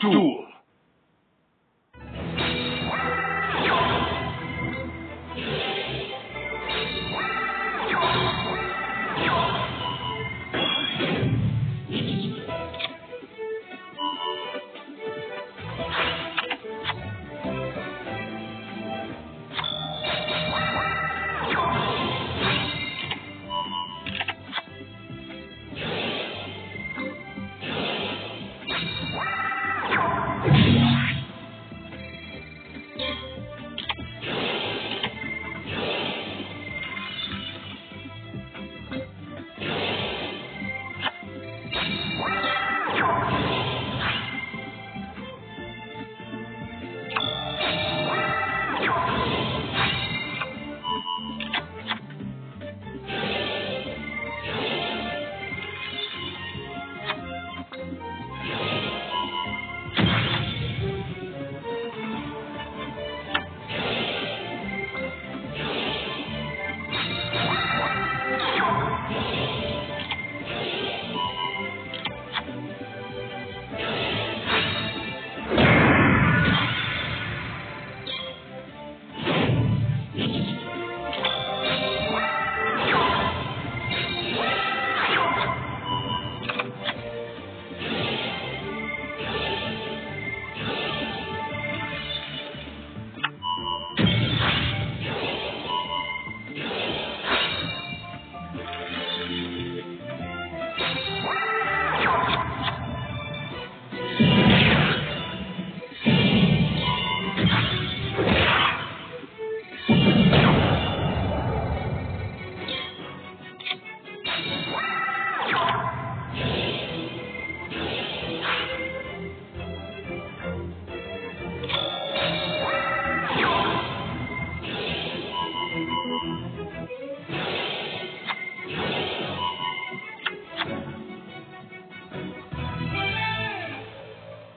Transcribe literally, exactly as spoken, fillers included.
Tu.